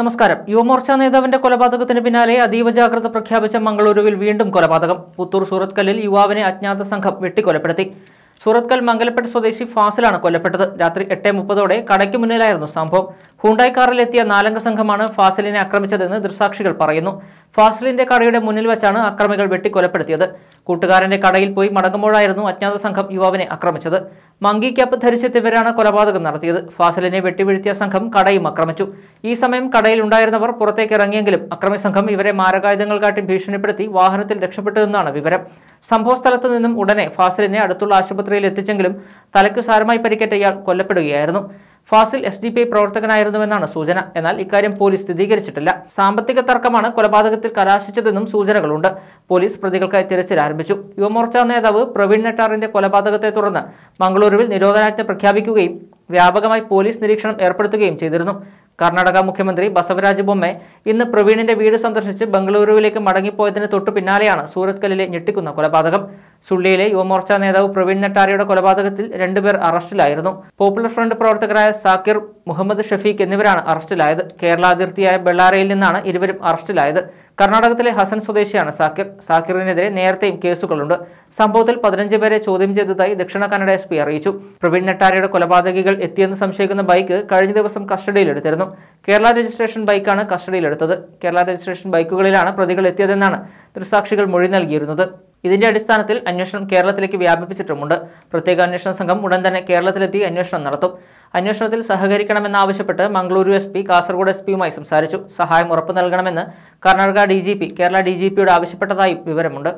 നമസ്കാരം. യുവമോർച്ച നേതാവിന്റെ കൊലപാതകത്തിന് പിന്നാലെ അതീവ ജാഗ്രത പ്രഖ്യാപിച്ച മംഗളൂരുവിൽ വീണ്ടും കൊലപാതകം. പുത്തൂർ സൂറത്കല്ലിൽ യുവാവിനെ അജ്ഞാത സംഘം വെട്ടിക്കൊലപ്പെടുത്തി. സൂറത്കൽ മംഗലപ്പെട്ട് സ്വദേശി ഫാസിലാണ് കൊല്ലപ്പെട്ടത്. രാത്രി 8:30ഓടെ കടയ്ക്ക് മുന്നിലായിരുന്നു സംഭവം. ഹുണ്ടായി കാറിലെത്തിയ നാലംഗ സംഘമാണ് ഫാസിലിനെ ആക്രമിച്ചതെന്ന് ദൃക്സാക്ഷികൾ പറയുന്നു. ഫാസിലിന്റെ കടയുടെ മുന്നിൽ വെച്ചാണ് അക്രമികൾ വെട്ടിക്കൊലപ്പെടുത്തിയത്. കൂട്ടുകാരന്റെ കടയിൽ പോയി മടങ്ങുമ്പോഴായിരുന്നു അജ്ഞാത സംഘം യുവാവിനെ ആക്രമിച്ചത്. മങ്കി ക്യാപ്പ് ധരിച്ചെത്തിയവരാണ് കൊലപാതകം നടത്തിയത്. ഫാസിലിനെ വെട്ടിവീഴ്ത്തിയ സംഘം കടയും ആക്രമിച്ചു. ഈ സമയം കടയിൽ ഉണ്ടായിരുന്നവർ പുറത്തേക്ക് ഇറങ്ങിയെങ്കിലും അക്രമി സംഘം ഇവരെ മാരകായുധങ്ങൾ കാട്ടി ഭീഷണിപ്പെടുത്തി വാഹനത്തിൽ രക്ഷപ്പെട്ടതെന്നാണ് വിവരം. സംഭവസ്ഥലത്ത് നിന്നും ഉടനെ ഫാസിലിനെ അടുത്തുള്ള ആശുപത്രിയിൽ എത്തിച്ചെങ്കിലും തലയ്ക്ക് സാരമായി പരിക്കേറ്റ ഇയാൾ കൊല്ലപ്പെടുകയായിരുന്നു. ഫാസിൽ SDPI പ്രവർത്തകനായിരുന്നുവെന്നാണ് സൂചന. എന്നാൽ ഇക്കാര്യം പോലീസ് സ്ഥിരീകരിച്ചിട്ടില്ല. സാമ്പത്തിക തർക്കമാണ് കൊലപാതകത്തിൽ കലാശിച്ചതെന്നും സൂചനകളുണ്ട്. പോലീസ് പ്രതികൾക്കായി തിരച്ചിൽ ആരംഭിച്ചു. യുവമോർച്ച നേതാവ് പ്രവീൺ നെട്ടാറിന്റെ കൊലപാതകത്തെ തുടർന്ന് മംഗളൂരുവിൽ നിരോധനാജ്ഞ പ്രഖ്യാപിക്കുകയും വ്യാപകമായി പോലീസ് നിരീക്ഷണം ഏർപ്പെടുത്തുകയും ചെയ്തിരുന്നു. കർണാടക മുഖ്യമന്ത്രി ബസവരാജ് ബൊമ്മൈ ഇന്ന് പ്രവീണിന്റെ വീട് സന്ദർശിച്ച് ബംഗളൂരുവിലേക്ക് മടങ്ങിപ്പോയതിന് തൊട്ടു പിന്നാലെയാണ് സൂറത്കല്ലിലെ ഞെട്ടിക്കുന്ന കൊലപാതകം. സുള്ളിയിലെ യുവമോർച്ച നേതാവ് പ്രവീൺ നെട്ടാരിയുടെ കൊലപാതകത്തിൽ 2 പേർ അറസ്റ്റിലായിരുന്നു. പോപ്പുലർ ഫ്രണ്ട് പ്രവർത്തകരായ സാക്കിർ, മുഹമ്മദ് ഷഫീഖ് എന്നിവരാണ് അറസ്റ്റിലായത്. കേരള അതിർത്തിയായ ബെള്ളാരയിൽ നിന്നാണ് ഇരുവരും അറസ്റ്റിലായത്. കർണാടകത്തിലെ ഹസൻ സ്വദേശിയാണ് സാക്കിർ. സാക്കിറിനെതിരെ നേരത്തെയും കേസുകളുണ്ട്. സംഭവത്തിൽ 15 പേരെ ചോദ്യം ചെയ്തതായി ദക്ഷിണ കന്നഡ SP അറിയിച്ചു. പ്രവീൺ നെട്ടാരിയുടെ കൊലപാതകികൾ എത്തിയെന്ന് സംശയിക്കുന്ന ബൈക്ക് കഴിഞ്ഞ ദിവസം കസ്റ്റഡിയിലെടുത്തിരുന്നു. കേരള രജിസ്ട്രേഷൻ ബൈക്കാണ് കസ്റ്റഡിയിലെടുത്തത്. കേരള രജിസ്ട്രേഷൻ ബൈക്കുകളിലാണ് പ്രതികൾ എത്തിയതെന്നാണ് ദൃക്സാക്ഷികൾ മൊഴി നൽകിയിരുന്നത്. ഇതിന്റെ അടിസ്ഥാനത്തിൽ അന്വേഷണം കേരളത്തിലേക്ക് വ്യാപിപ്പിച്ചിട്ടുമുണ്ട്. പ്രത്യേക അന്വേഷണ സംഘം ഉടൻ തന്നെ കേരളത്തിലെത്തി അന്വേഷണം നടത്തും. അന്വേഷണത്തിൽ സഹകരിക്കണമെന്നാവശ്യപ്പെട്ട് മംഗളൂരു SP കാസർഗോഡ് SPയുമായി സംസാരിച്ചു. സഹായം ഉറപ്പു നൽകണമെന്ന് കർണാടക DGP കേരള DGPയോട് ആവശ്യപ്പെട്ടതായും വിവരമുണ്ട്.